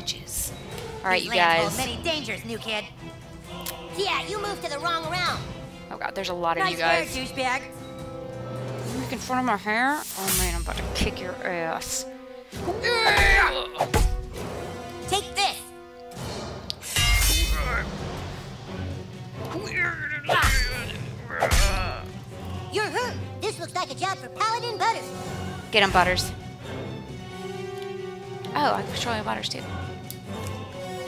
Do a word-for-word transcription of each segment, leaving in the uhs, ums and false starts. villages. All right, you guys. Many dangers, new kid. Yeah, you moved to the wrong realm. Oh god, there's a lot of nice you guys. Hair, douchebag. You making fun of my hair? Oh man, I'm about to kick your ass. Take this. You're hurt. This looks like a job for Paladin Butters. Get him, Butters. Oh, I control your Butters too.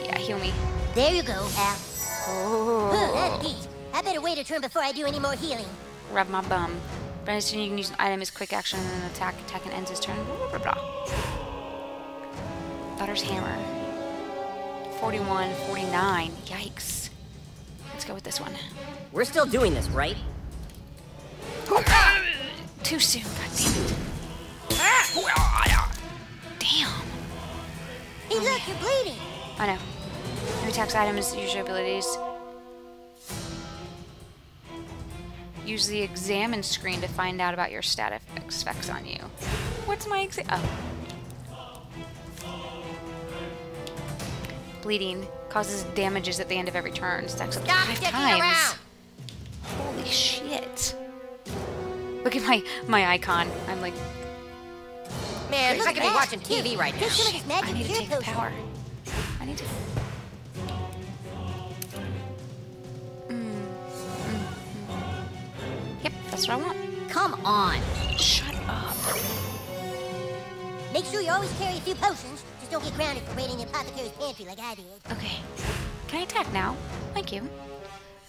Yeah, heal me. There you go, Al. Oh. Oh, that's deep. I better wait a turn before I do any more healing. Rub my bum. But as soon as you can use an item as quick action and then attack, attack and ends his turn. Blah, blah, blah, blah. Butters hammer. forty-one, forty-nine. Yikes. Let's go with this one. We're still doing this, right? Ah! Too soon, god damn it. Ah! Damn. Hey, look, oh, you're bleeding. I know. New attacks item is usual abilities. Use the examine screen to find out about your stat effects on you. What's my exam? Oh. Bleeding causes damages at the end of every turn. Stacks up to five times. Around. Holy shit. Look at my, my icon. I'm like... Man, look, I could be watching T V right now. Shit, I need to take the power. I need to... Mm. Mm. Mm. Yep, that's what I want. Come on. Shut up. Make sure you always carry a few potions. Just don't get grounded for raiding the apothecary's pantry like I did. Okay. Can I attack now? Thank you.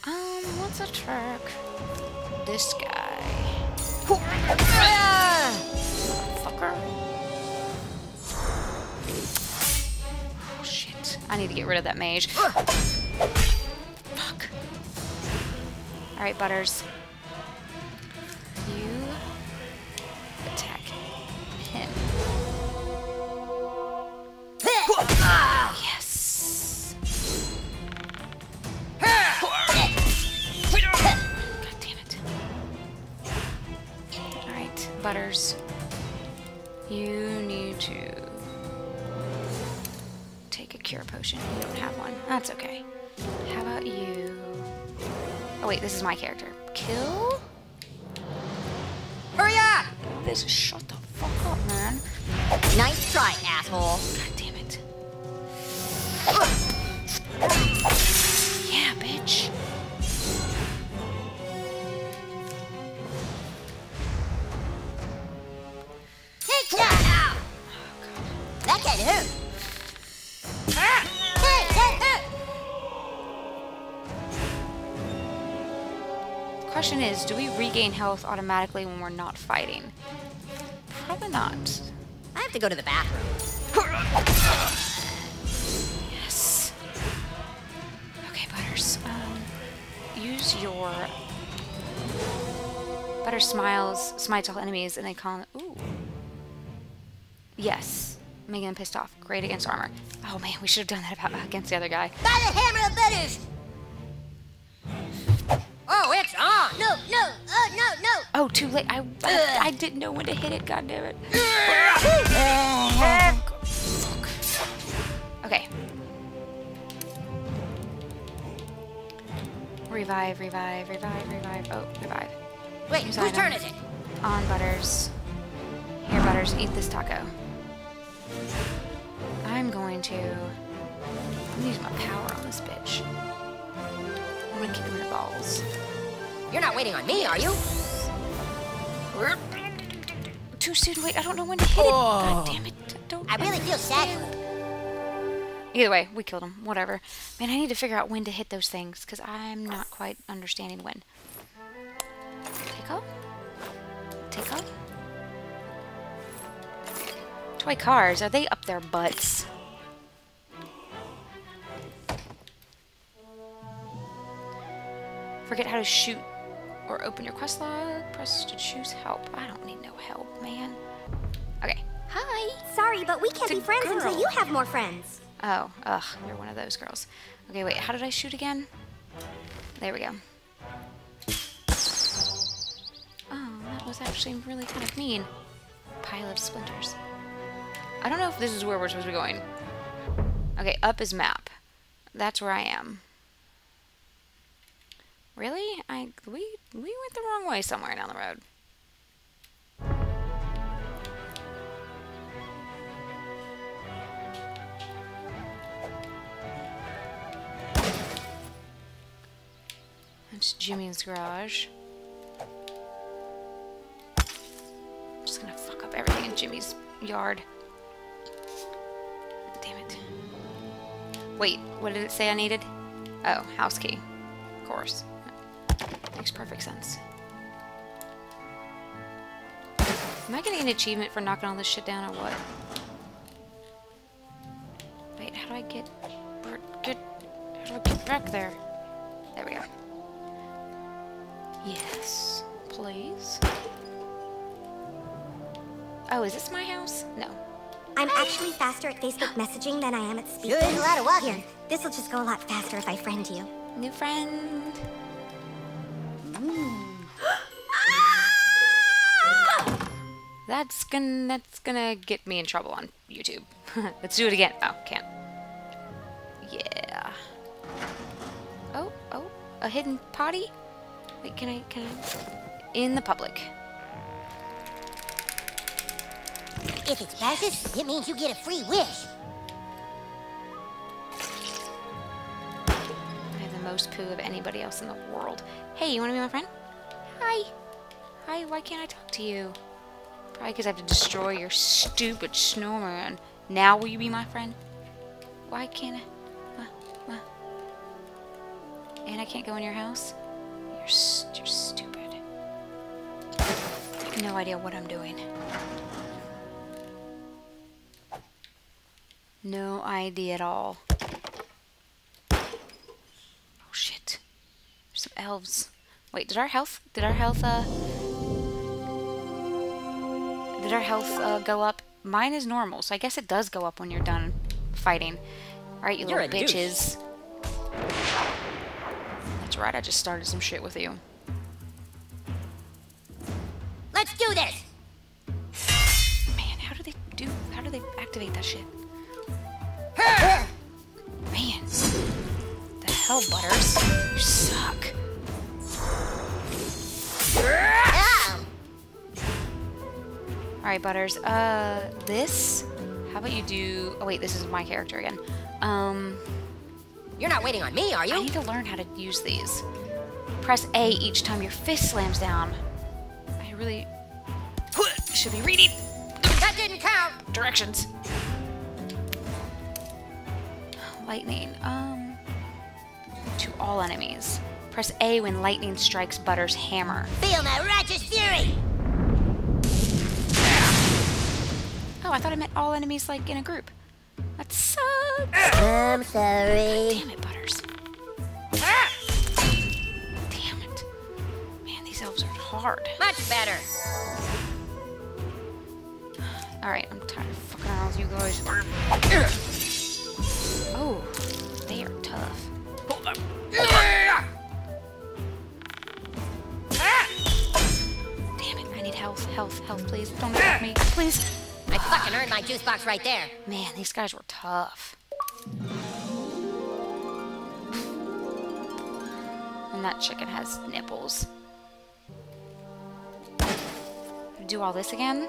Um, what's a trick? This guy... Ah! Fucker. Oh shit. I need to get rid of that mage. Fuck. Alright, Butters. You attack him. Ah! Yes. Butters, you need to take a cure potion. You don't have one. That's okay. How about you? Oh wait, this is my character. Kill? Hurry up! This is shut the fuck up, man. Nice try, asshole. God damn it. Yeah, bitch. Question is, do we regain health automatically when we're not fighting? Probably not. I have to go to the bathroom. Yes. Okay, Butters. Um, use your Butters smiles, smites all enemies, and they call. Ooh. Yes. Making them pissed off. Great against armor. Oh man, we should have done that about, against the other guy. By the hammer of Butters! Oh, it's on! No, no, oh, no, no! Oh, too late. I, I, I didn't know when to hit it, god damn it. Okay. Revive, revive, revive, revive. Oh, revive. Wait, whose turn is it? On Butters. Here, Butters, eat this taco. I'm going to I'm gonna use my power on this bitch. I'm gonna kick him in the balls. You're not waiting on me, are you? Too soon. Wait, I don't know when to hit it. Oh. God damn it! I don't. I really feel sad. Either way, we killed him. Whatever. Man, I need to figure out when to hit those things because I'm not quite understanding when. Take off. Take off. Toy cars, are they up their butts? Forget how to shoot or open your quest log. Press to choose help. I don't need no help, man. Okay. Hi. Sorry, but we can't be friends until you have more friends. Oh, ugh, you're one of those girls. Okay, wait, how did I shoot again? There we go. Oh, that was actually really kind of mean. Pile of splinters. I don't know if this is where we're supposed to be going. Okay, up is map. That's where I am. Really? I we we went the wrong way somewhere down the road. That's Jimmy's garage. I'm just gonna fuck up everything in Jimmy's yard. Damn it. Wait, what did it say I needed? Oh, house key. Of course. Makes perfect sense. Am I getting an achievement for knocking all this shit down or what? Wait, how do I get... Good. How do I get back there? There we go. Yes. Please. Oh, is this my house? No. I'm actually faster at Facebook messaging than I am at speaking. Good. A lot of walking. Here, this'll just go a lot faster if I friend you. New friend. That's gonna, that's gonna get me in trouble on YouTube. Let's do it again. Oh, can't. Yeah. Oh, oh, a hidden potty? Wait, can I, can I? In the public. If it passes, it means you get a free wish. I have the most poo of anybody else in the world. Hey, you wanna be my friend? Hi. Hi, why can't I talk to you? Probably because I have to destroy your stupid snowman. Now will you be my friend? Why can't I? Ma, ma. And I can't go in your house? You're, st you're stupid. I have no idea what I'm doing. No idea at all. Oh shit. There's some elves. Wait, did our health... Did our health, uh... Did our health uh, go up? Mine is normal, so I guess it does go up when you're done fighting. Alright, you you're little bitches. Douche. That's right, I just started some shit with you. Let's do this! Man, how do they do... How do they activate that shit? Man. The hell, Butters? You suck. Ow. All right, Butters. Uh, this? How about you do... Oh, wait. This is my character again. Um... You're not waiting on me, are you? I need to learn how to use these. Press A each time your fist slams down. I really... should be reading. That didn't count. Directions. Lightning. Um, to all enemies. Press A when lightning strikes Butters' hammer. Feel my righteous fury! Oh, I thought I meant all enemies, like, in a group. That sucks! I'm sorry. God damn it, Butters. Ah! Damn it. Man, these elves are hard. Much better. Alright, I'm tired of fucking around with you guys. Oh, they are tough. Hold up. Yeah. Damn it, I need health, health, health, please. Don't hurt me, please. I fucking earned my juice box right there. Man, these guys were tough. And that chicken has nipples. Do all this again?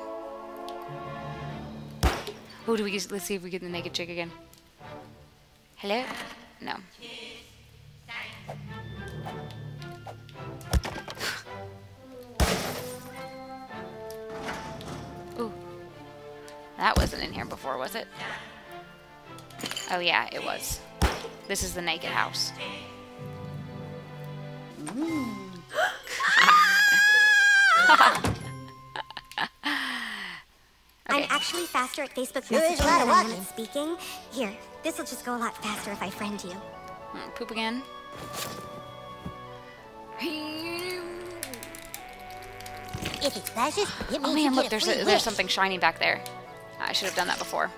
Oh, do we get, let's see if we get the naked chick again. Hello? No. Ooh. That wasn't in here before, was it? Oh yeah, it was. This is the naked house. Okay. I'm actually faster at Facebook messaging than I am at speaking. Here, this'll just go a lot faster if I friend you. Oh, poop again. If it flashes, it oh man, look, there's, a, there's something shiny back there. I should have done that before.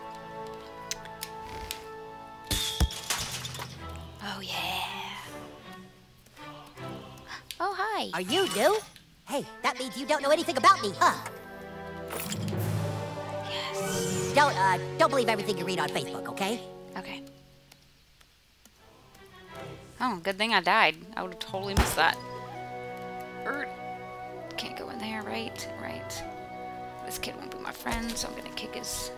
Oh yeah. Oh hi. Are you new? Hey, that means you don't know anything about me, huh? Don't, uh, don't believe everything you read on Facebook, okay? Okay. Oh, good thing I died. I would have totally missed that. Er, can't go in there, right? Right. This kid won't be my friend, so I'm going to kick his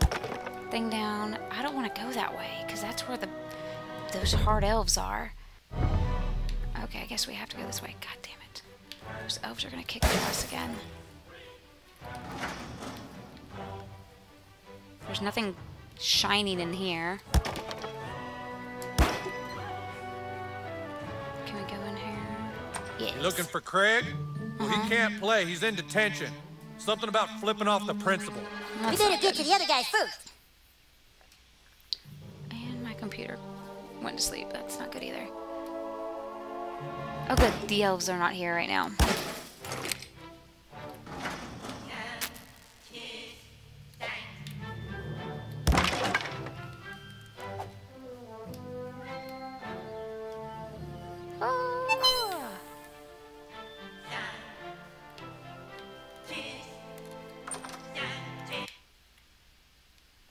thing down. I don't want to go that way, because that's where the those hard elves are. Okay, I guess we have to go this way. God damn it. Those elves are going to kick their ass again. There's nothing shining in here. Can we go in here? Yes. You looking for Craig? Uh-huh. Well, he can't play. He's in detention. Something about flipping off the principal. We better get to the other guy first. And my computer went to sleep. That's not good either. Oh, good. The elves are not here right now.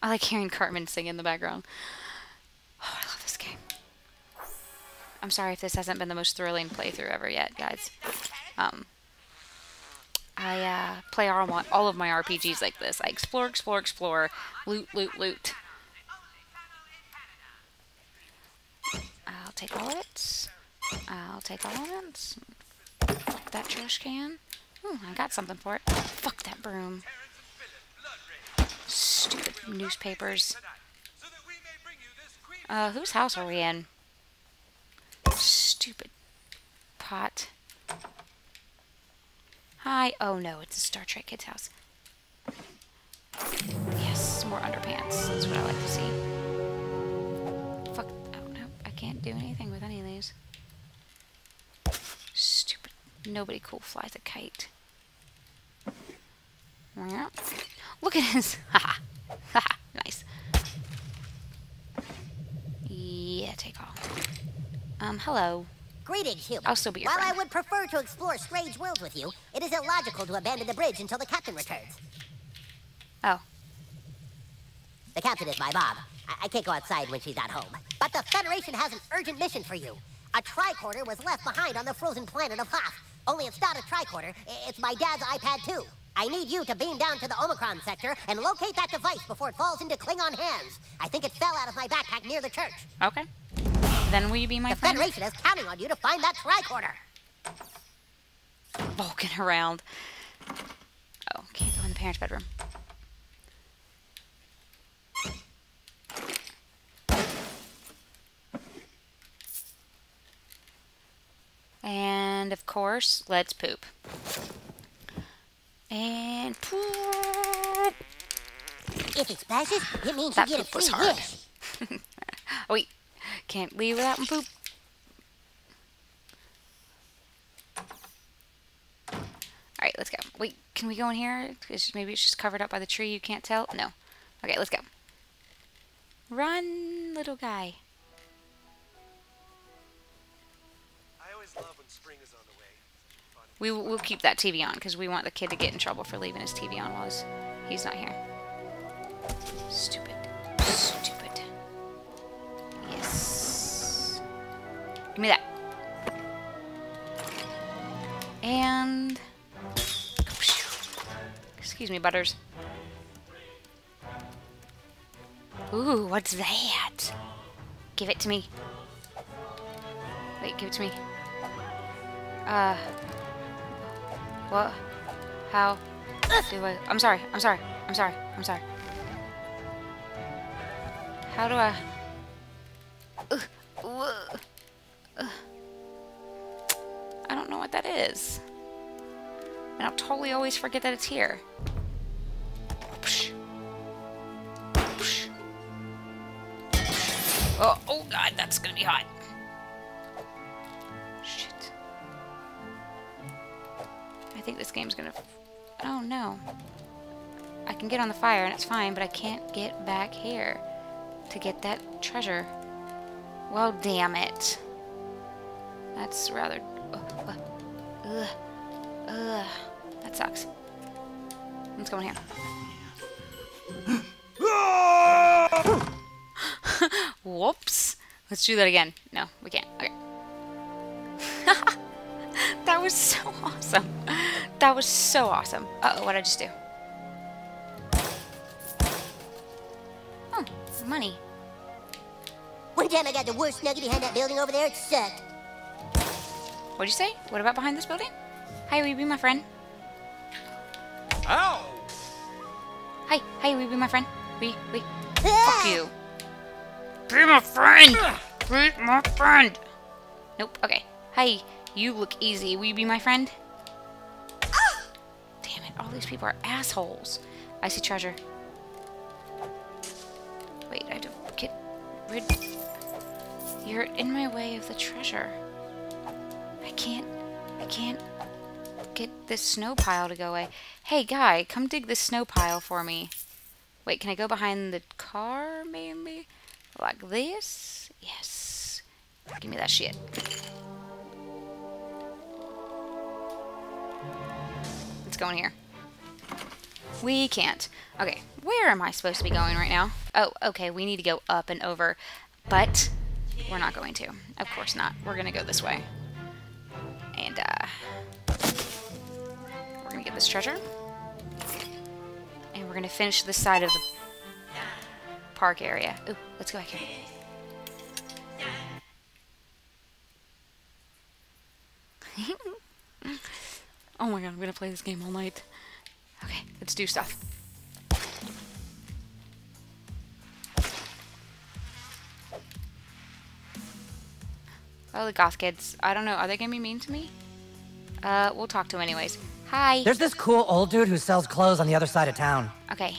I like hearing Cartman sing in the background. Oh, I love this game. I'm sorry if this hasn't been the most thrilling playthrough ever yet, guys. Um, I uh, play all, all of my R P Gs like this. I explore, explore, explore, loot, loot, loot. I'll take all of it. I'll take all of it. Fuck that trash can. Ooh, I got something for it. Fuck that broom. Stupid newspapers. Uh, whose house are we in? Stupid pot. Hi. Oh no, it's a Star Trek kid's house. Yes, more underpants. That's what I like to see. Fuck. Oh no, I can't do anything with any of these. Stupid. Nobody cool flies a kite. Look at his. Ha ha. Nice. Yeah, take all. Um, hello. Greetings, human. I'll still be your While friend. I would prefer to explore strange worlds with you, it is illogical to abandon the bridge until the captain returns. Oh. The captain is my mom. I, I can't go outside when she's at home. But the Federation has an urgent mission for you. A tricorder was left behind on the frozen planet of Hoth. Only it's not a tricorder. It's my dad's iPad two. I need you to beam down to the Omicron sector and locate that device before it falls into Klingon hands. I think it fell out of my backpack near the church. Okay. Then will you be my friend? The Federation is counting on you to find that tricorder. Walking around. Oh, can't go in the parents' bedroom. And, of course, let's poop. And poop. If it splashes, it means that you get a free dish. Oh, wait. Can't leave without poop. Alright, let's go. Wait, can we go in here? It's, maybe it's just covered up by the tree. You can't tell. No. Okay, let's go. Run, little guy. I always love when spring is on the way. We will, we'll keep that T V on, because we want the kid to get in trouble for leaving his T V on while he's not here. Stupid. Stupid. Yes. Give me that. And... Excuse me, Butters. Ooh, what's that? Give it to me. Wait, give it to me. Uh... What? How? Do I? I'm sorry. I'm sorry. I'm sorry. I'm sorry. How do I? Uh, uh, uh. I don't know what that is. And I'll totally always forget that it's here. Oh, oh God, that's gonna be hot. I think this game's gonna... Oh no. I can get on the fire and it's fine, but I can't get back here to get that treasure. Well, damn it. That's rather... Ugh. Ugh. Ugh. That sucks. Let's go in here. Whoops. Let's do that again. No, we can't. Okay. That was so awesome. That was so awesome. Uh-oh, what did I just do? Oh, money. One time I got the worst nugget behind that building over there. It sucked. What'd you say? What about behind this building? Hi, will you be my friend? Ow! Hi, hi, will you be my friend? We, we. Ah! Fuck you. Be my friend! Be my friend! Nope, okay. Hi, you look easy. Will you be my friend? Ah! Damn it, all these people are assholes. I see treasure. Wait, I have to get rid... You're in my way of the treasure. I can't... I can't... get this snow pile to go away. Hey, guy, come dig this snow pile for me. Wait, can I go behind the car, maybe? Like this? Yes. Give me that shit. Let's go in here. We can't. Okay, where am I supposed to be going right now? Oh, okay, we need to go up and over. But we're not going to. Of course not. We're going to go this way. And, uh... we're going to get this treasure. And we're going to finish this side of the park area. Ooh, let's go back here. Oh my god, I'm gonna play this game all night. Okay, let's do stuff. Oh, the goth kids. I don't know, are they gonna be mean to me? Uh, we'll talk to them anyways. Hi! There's this cool old dude who sells clothes on the other side of town. Okay.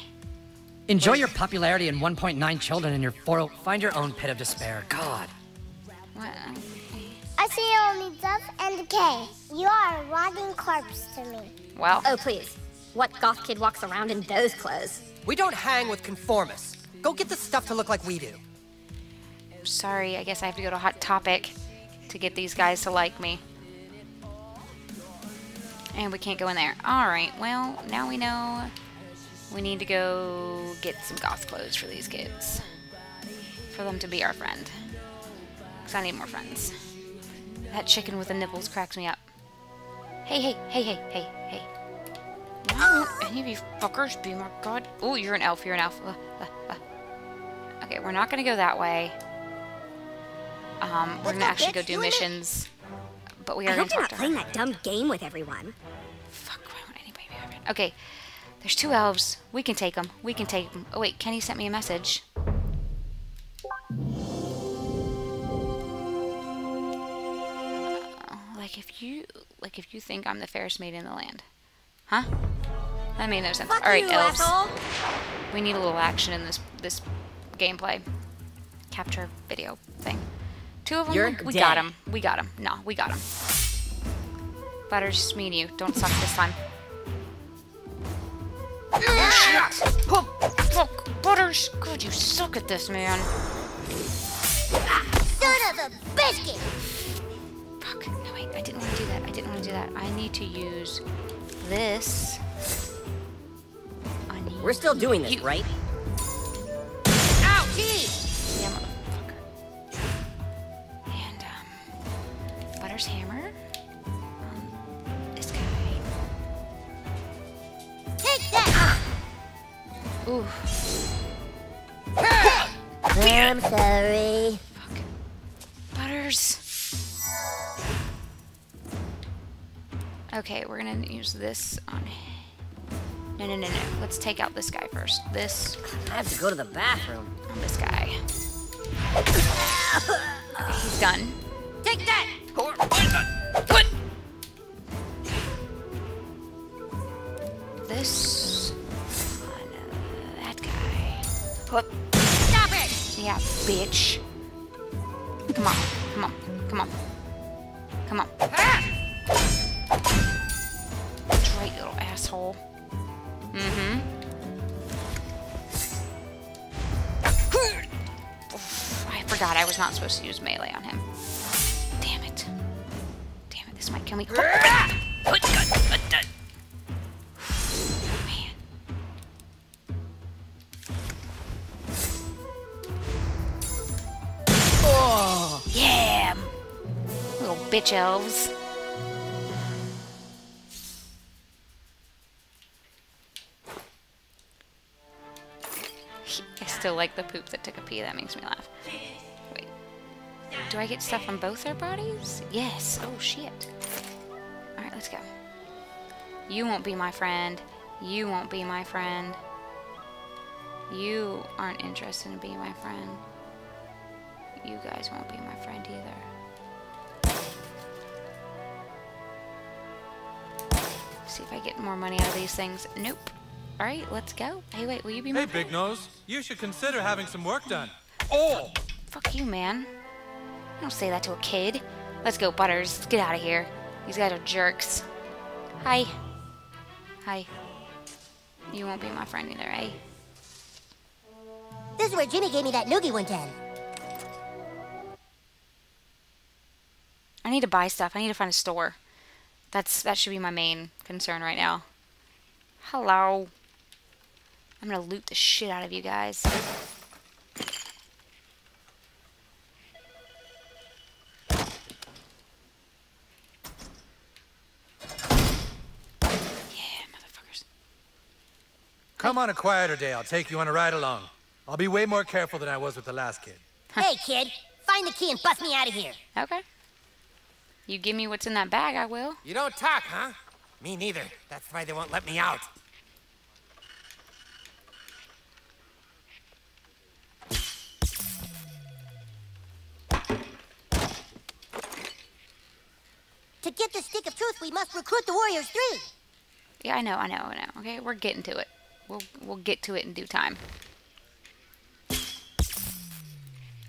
Enjoy your popularity and one point nine children in your four... Find your own pit of despair. God. What? I see only death and decay. You are a rotting corpse to me. Wow. Oh, please. What goth kid walks around in those clothes? We don't hang with conformists. Go get the stuff to look like we do. I'm sorry. I guess I have to go to Hot Topic to get these guys to like me. And we can't go in there. All right. Well, now we know... We need to go get some goth clothes for these kids. For them to be our friend. Because I need more friends. That chicken with the nipples cracks me up. Hey, hey, hey, hey, hey, hey. Why won't any of you fuckers be my god? Oh, you're an elf, you're an elf. Uh, uh, uh. Okay, we're not going to go that way. Um, we're going to actually go do missions. But we are going to talk to her. I hope you're not playing that dumb game with everyone. Fuck, why won't anybody be my friend? Okay. There's two elves. We can take them. We can take them. Oh, wait. Kenny sent me a message. Uh, like, if you... Like, if you think I'm the fairest maid in the land. Huh? That made no sense. Fuck. All right, you, elves. Asshole. We need a little action in this this gameplay. Capture video thing. Two of them. You're we, we got them. We got them. No, we got them. Butters, just me and you. Don't suck this time. Ah! Fuck, Butters! God, you suck at this, man. Ah, son of a biscuit! Fuck, no, wait, I didn't want to do that. I didn't want to do that. I need to use this. I need We're still doing this, you. right? Ow! Gee! Yeah, motherfucker. And, um, Butters' hammer. Ooh. I'm sorry. Fuck. Butters. Okay, we're gonna use this on. No, no, no, no. Let's take out this guy first. This. I have to go to the bathroom. On this guy. He's done. Take that! What? This. Stop it! Yeah, bitch. Come on, come on, come on. Come on. Ah! Straight little asshole. Mm-hmm. I forgot I was not supposed to use melee on him. Damn it. Damn it, this might kill me. Ah! Bitch elves. still like the poop that took a pee. That makes me laugh. Wait. Do I get stuff on both our bodies? Yes. Oh, shit. Alright, let's go. You won't be my friend. You won't be my friend. You aren't interested in being my friend. You guys won't be my friend either. See if I get more money out of these things. Nope. All right, let's go. Hey, wait, will you be my friend? Hey, Big Nose, you should consider having some work done. Oh! Fuck you, man. Don't say that to a kid. Let's go, Butters. Let's get out of here. These guys are jerks. Hi. Hi. You won't be my friend either, eh? This is where Jimmy gave me that noogie one time. I need to buy stuff. I need to find a store. That's that should be my main concern right now. Hello. I'm gonna loot the shit out of you guys. Yeah, motherfuckers. Come on a quieter day. I'll take you on a ride along. I'll be way more careful than I was with the last kid. Hey, kid. Find the key and bust me out of here. Okay. You give me what's in that bag, I will. You don't talk, huh? Me neither. That's why they won't let me out. To get the Stick of Truth, we must recruit the Warriors Three. Yeah, I know, I know, I know. Okay, we're getting to it. We'll we'll get to it in due time.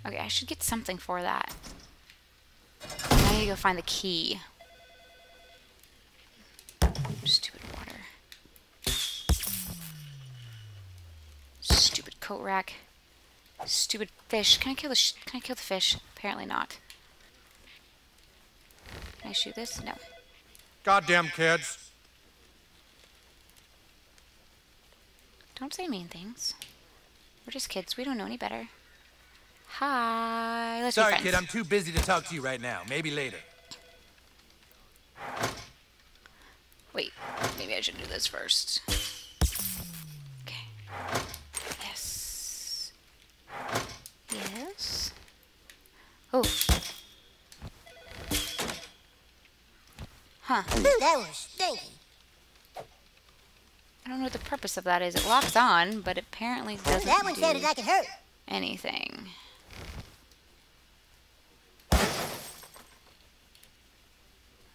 Okay, I should get something for that. I need to go find the key. Stupid water. Stupid coat rack. Stupid fish. Can I kill the sh Can I kill the fish? Apparently not. Can I shoot this? No. Goddamn kids. Don't say mean things. We're just kids. We don't know any better. Hi. Let's Sorry, kid. I'm too busy to talk to you right now. Maybe later. Wait. Maybe I should do this first. Okay. Yes. Yes. Oh. Huh. That was stinky. I don't know what the purpose of that is. It locks on, but apparently doesn't. That one sounded like it hurt. Anything.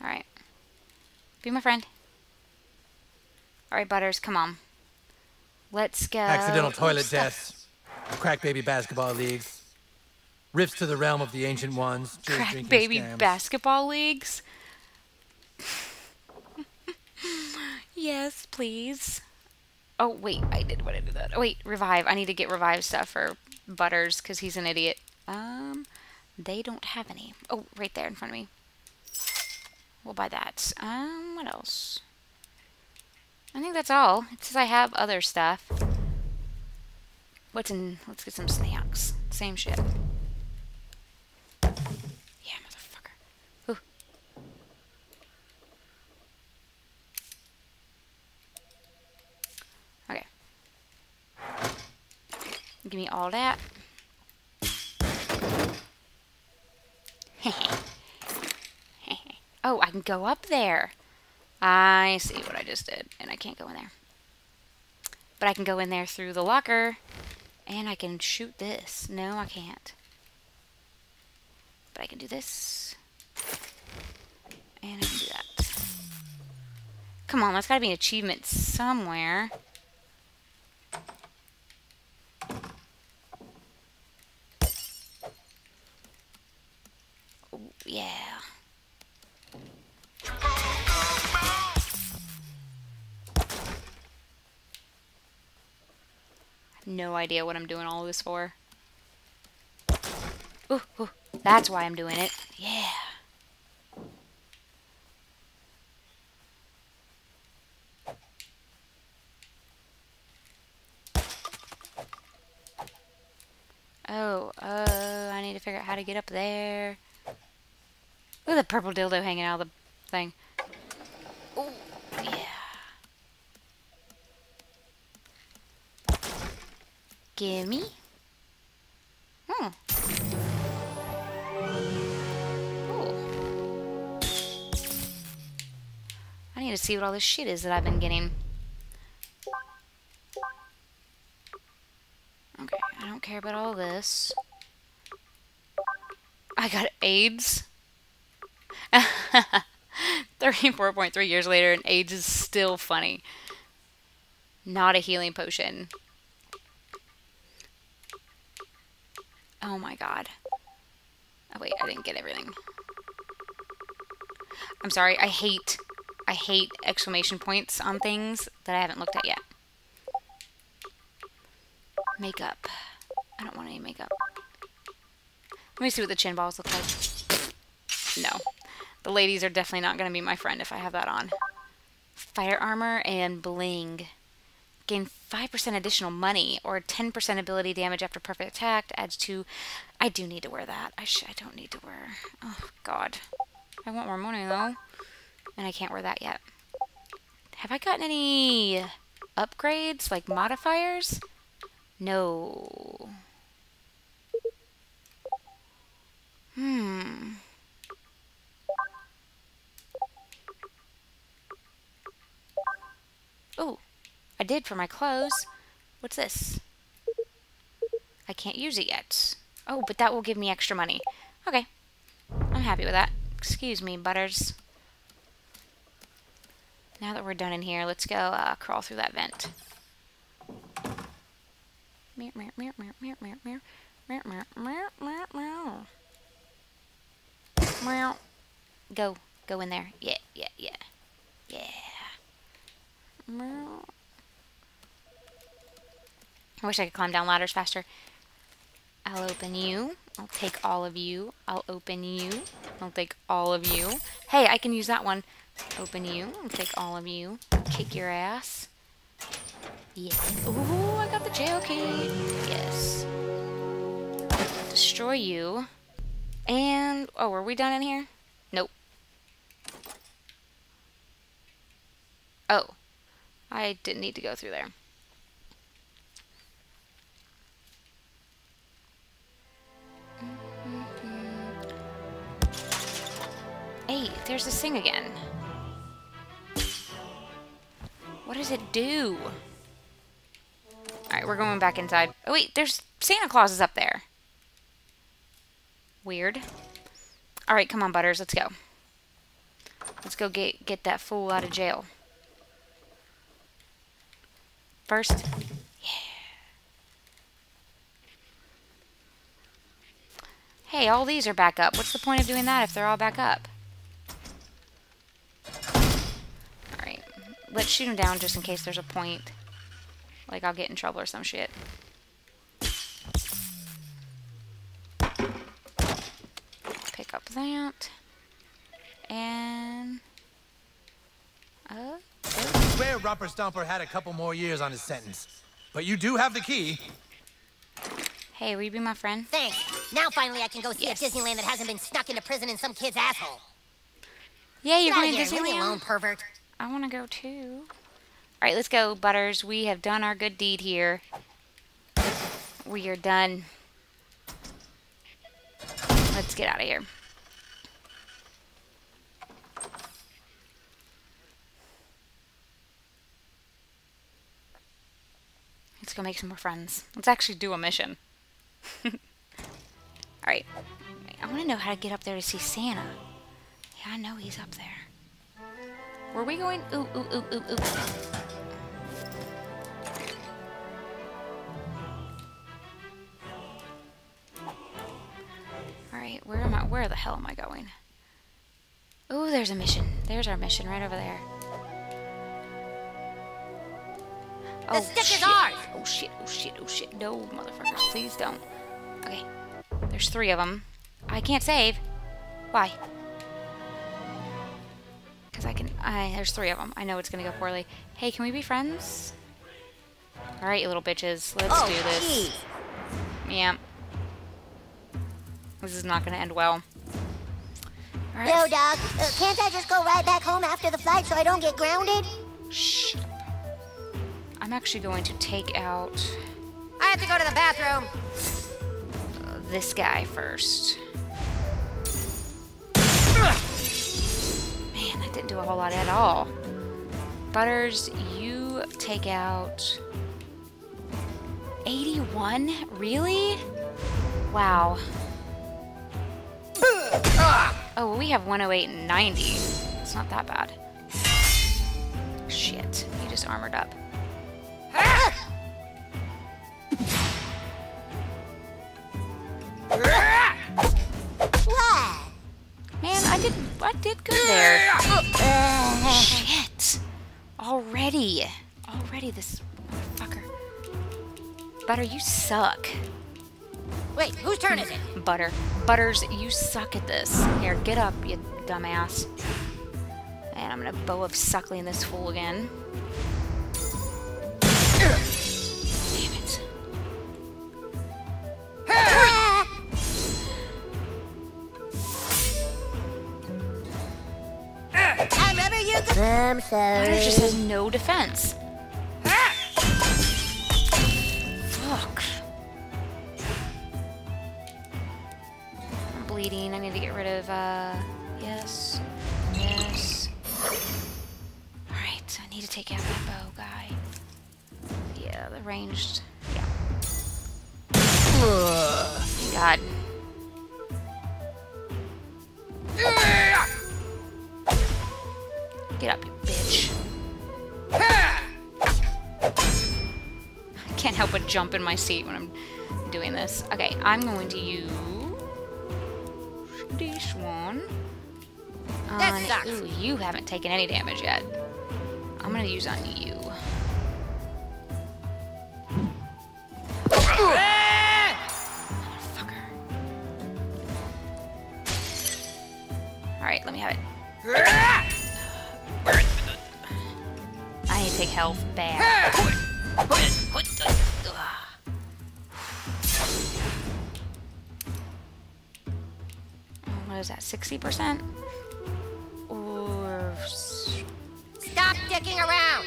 Alright. Be my friend. Alright, Butters, come on. Let's go. Accidental toilet deaths. Crack baby basketball leagues. Rifts to the realm of the ancient ones. Crack baby basketball leagues? Yes, please. Oh, wait. I did want to do that. Oh, wait. Revive. I need to get revive stuff for Butters because he's an idiot. Um, they don't have any. Oh, right there in front of me. We'll buy that. Um, what else? I think that's all. It says I have other stuff. What's in? Let's get some snacks. Same shit. Yeah, motherfucker. Ooh. Okay. Give me all that. Oh, I can go up there. I see what I just did, and I can't go in there. But I can go in there through the locker, and I can shoot this. No, I can't. But I can do this, and I can do that. Come on, that's got to be an achievement somewhere. Ooh, yeah. No idea what I'm doing all this for. Ooh, ooh, that's why I'm doing it. Yeah. Oh, uh, I need to figure out how to get up there. Look at the purple dildo hanging out of the thing. Ooh, yeah. Gimme. Huh. Cool. I need to see what all this shit is that I've been getting. Okay, I don't care about all this. I got AIDS. thirty-four point three years later and AIDS is still funny. Not a healing potion. Oh my god. Oh wait, I didn't get everything. I'm sorry, I hate, I hate exclamation points on things that I haven't looked at yet. Makeup. I don't want any makeup. Let me see what the chin balls look like. No. The ladies are definitely not going to be my friend if I have that on. Fire armor and bling. Gain five percent additional money or ten percent ability damage after perfect attack. Adds to... I do need to wear that. I, sh I don't need to wear... Oh, God. I want more money, though. And I can't wear that yet. Have I gotten any upgrades? Like modifiers? No. Hmm. Oh, I did for my clothes. What's this? I can't use it yet. Oh, but that will give me extra money. Okay. I'm happy with that. Excuse me, Butters. Now that we're done in here, let's go uh, crawl through that vent. Meow, meow, meow, meow, meow, meow, meow, meow, meow, meow, meow, meow. Meow. Go. Go in there. Yeah, yeah, yeah. Yeah. Meow. I wish I could climb down ladders faster. I'll open you. I'll take all of you. I'll open you. I'll take all of you. Hey, I can use that one. Open you. I'll take all of you. Kick your ass. Yeah. Ooh, I got the jail key. Yes. Destroy you. And, oh, are we done in here? Nope. Oh. I didn't need to go through there. Mm-hmm. Hey, there's this thing again. What does it do? Alright, we're going back inside. Oh wait, there's Santa Claus is up there. Weird. Alright, come on, Butters, let's go. Let's go get get that fool out of jail. First, yeah. Hey, all these are back up. What's the point of doing that if they're all back up? Alright, let's shoot them down just in case there's a point. Like, I'll get in trouble or some shit. Pick up that. And... Uh, I swear Rupert Stomper had a couple more years on his sentence. But you do have the key. Hey, will you be my friend? Thanks. Now finally I can go see yes. a Disneyland that hasn't been stuck into prison in some kid's asshole. Yeah, you're going to Disneyland? Leave me alone, pervert. I want to go, too. All right, let's go, Butters. We have done our good deed here. We are done. Let's get out of here. Let's go make some more friends. Let's actually do a mission. All right. I want to know how to get up there to see Santa. Yeah, I know he's up there. Were we going? Ooh, ooh, ooh, ooh, ooh. Where am I? Where the hell am I going? Oh, there's a mission. There's our mission right over there. Oh, the stick shit. Is ours. Oh shit! Oh shit! Oh shit! No, motherfuckers! Please don't. Okay. There's three of them. I can't save. Why? Because I can. I there's three of them. I know it's gonna go poorly. Hey, can we be friends? All right, you little bitches. Let's oh, do this. Geez. Yeah. This is not going to end well. All right. No, dog. Uh, can't I just go right back home after the flight so I don't get grounded? Shh. I'm actually going to take out... I have to go to the bathroom. Uh, this guy first. Man, that didn't do a whole lot at all. Butters, you take out eighty-one? Really? Wow. Oh, we have one oh eight and ninety. It's not that bad. Shit, you just armored up. Man, I did, I did good there. Uh, Shit. Already. Already this fucker. Butter, you suck. Wait, whose turn is it? Butter. Butters, you suck at this. Here, get up, you dumbass. And I'm gonna bow up suckling this fool again. Damn it. Remember you go- I'm sorry. Butter just has no defense. Fuck. Bleeding. I need to get rid of, uh, yes, yes. Alright, I need to take out that bow guy. Yeah, the ranged, yeah. Ugh. God. Get up, you bitch. I can't help but jump in my seat when I'm doing this. Okay, I'm going to use this one. On, that sucks. Ooh, you haven't taken any damage yet. I'm gonna use on you. Motherfucker. Alright, let me have it. I need to take health back. What is that, sixty percent? Or... Stop dicking around!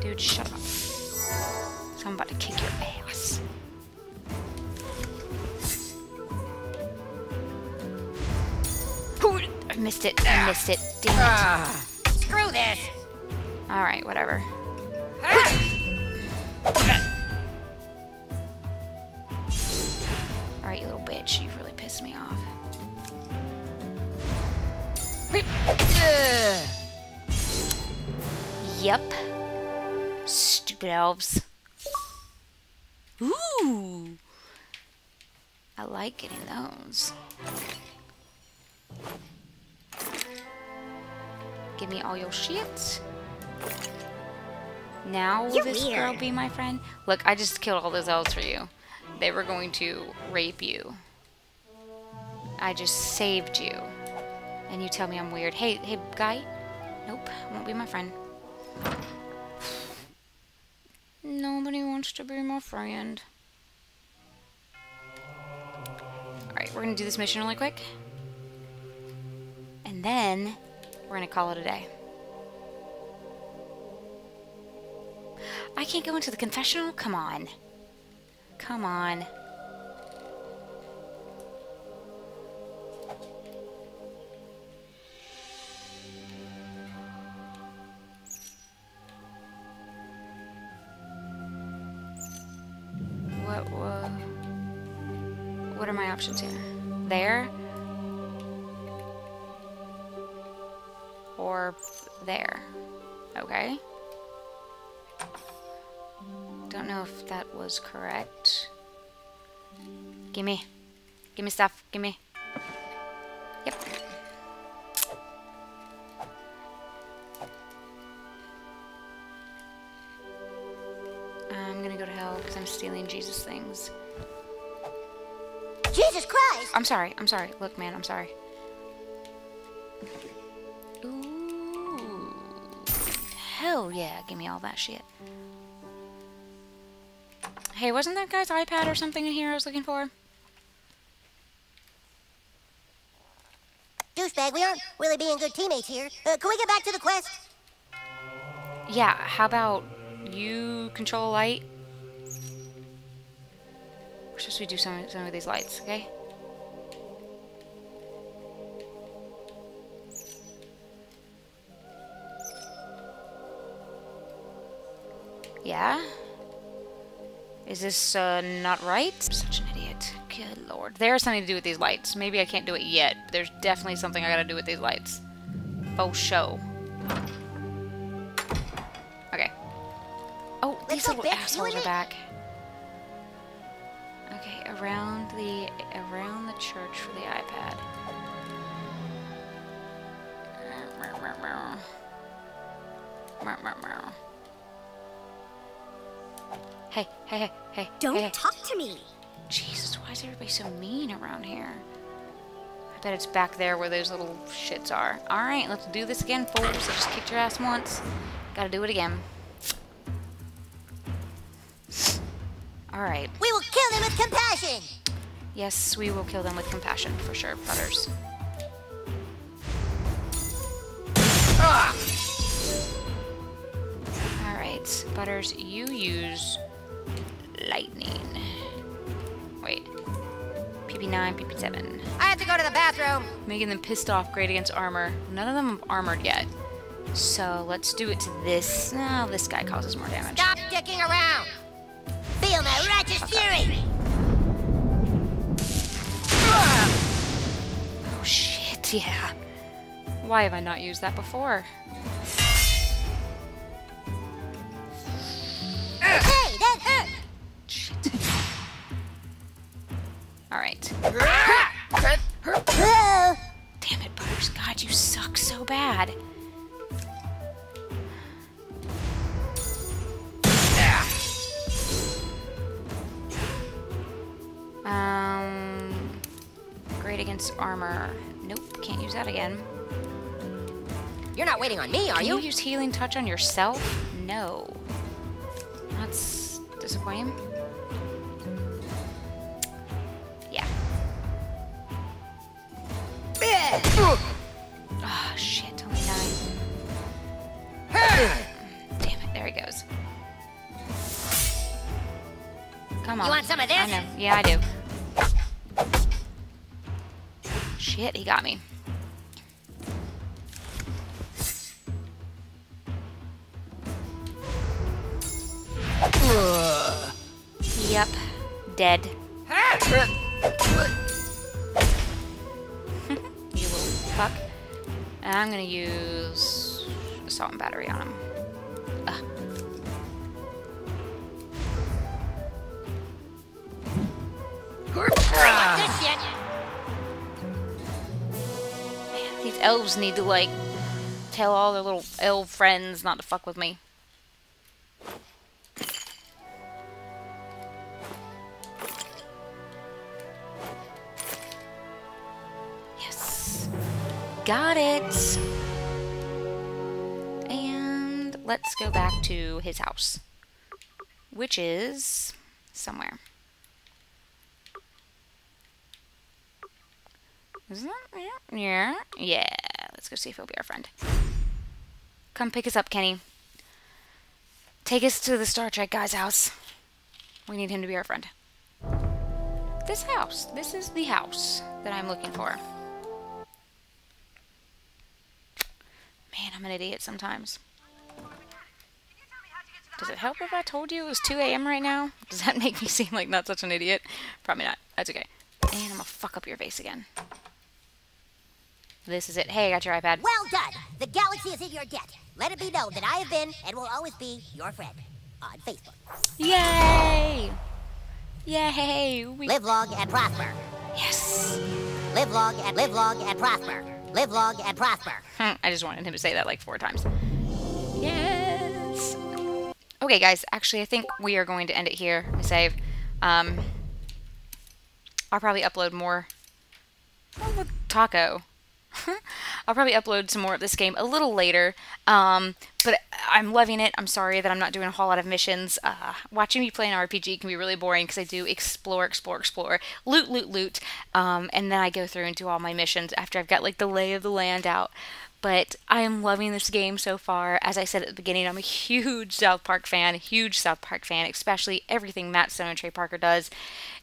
Dude, shut up. So I'm about to kick your ass. I missed it, I missed it, damn it. Ah, screw this! Alright, whatever. Ah. Alright, you little bitch, you've really pissed me off. Yep. Stupid elves. Ooh! I like getting those. Give me all your shit. Now will this girl be my friend? Look, I just killed all those elves for you. They were going to rape you. I just saved you. And you tell me I'm weird. Hey, hey, guy. Nope, won't be my friend. Nobody wants to be my friend. Alright, we're gonna do this mission really quick. And then, we're gonna call it a day. I can't go into the confessional? Come on. Come on. What, uh, what are my options here? There? Or there? Okay. Don't know if that was correct. Gimme. Gimme stuff. Gimme. Yep. I'm gonna go to hell because I'm stealing Jesus things. Jesus Christ! I'm sorry. I'm sorry. Look, man, I'm sorry. Ooh. Hell yeah. Gimme all that shit. Hey, wasn't that guy's iPad or something in here I was looking for? Douchebag, we aren't really being good teammates here. Uh, can we get back to the quest? Yeah, how about you control light? should we do some, some of these lights, okay? Yeah? Is this, uh, not right? I'm such an idiot. Good lord. There's something to do with these lights. Maybe I can't do it yet, but there's definitely something I gotta do with these lights. Faux show. Okay. Oh, these little assholes are back. Okay, around the, around the church for the iPad. Hey, hey, hey, hey. Don't hey, hey. talk to me. Jesus, why is everybody so mean around here? I bet it's back there where those little shits are. Alright, let's do this again, fools. I just kicked your ass once. Gotta do it again. Alright. We will kill them with compassion! Yes, we will kill them with compassion, for sure, Butters. Ah! Alright, Butters, you use... lightning. Wait. P P nine, P P seven. I have to go to the bathroom! Making them pissed off, great against armor. None of them have armored yet. So, let's do it to this. No, oh, this guy causes more damage. Stop dicking around! Feel my righteous fury! Oh shit, yeah. Why have I not used that before? Hey, that hurt! Shit. Alright. Damn it, Butters. God, you suck so bad. Um, great against armor. Nope, can't use that again. You're not waiting on me, are you? Can you use healing touch on yourself? No. That's disappointing. Yeah. Ah, shit, only nine. Damn it, there he goes. Come on. You want some of this? I know. Yeah, I do. Shit, he got me. Ugh. Yep. Dead. You little fuck. And I'm gonna use assault and battery on him. Ugh. Man, these elves need to, like, tell all their little elf friends not to fuck with me. Yes. Got it! And let's go back to his house, which is somewhere. Is that yeah? Yeah. Let's go see if he'll be our friend. Come pick us up, Kenny. Take us to the Star Trek guy's house. We need him to be our friend. This house. This is the house that I'm looking for. Man, I'm an idiot sometimes. Does it help if I told you it was two A M right now? Does that make me seem like not such an idiot? Probably not. That's okay. And I'm gonna fuck up your face again. This is it. Hey, I got your iPad. Well done! The galaxy is at your debt. Let it be known that I have been and will always be your friend on Facebook. Yay! Yay! We... Live long and prosper. Yes. Live long and live long and prosper. Live long and prosper. Hm, I just wanted him to say that like four times. Yes. Okay, guys. Actually, I think we are going to end it here. I save. Um, I'll probably upload more. Oh, taco. I'll probably upload some more of this game a little later, um, but I'm loving it. I'm sorry that I'm not doing a whole lot of missions. Uh, watching me play an R P G can be really boring because I do explore, explore, explore, loot, loot, loot, um, and then I go through and do all my missions after I've got like the lay of the land out. But I am loving this game so far. As I said at the beginning, I'm a huge South Park fan, huge South Park fan, especially everything Matt Stone and Trey Parker does.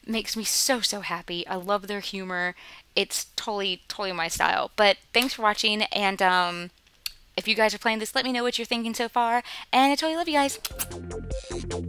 It makes me so, so happy. I love their humor. It's totally, totally my style. But thanks for watching, and um, if you guys are playing this, let me know what you're thinking so far, and I totally love you guys.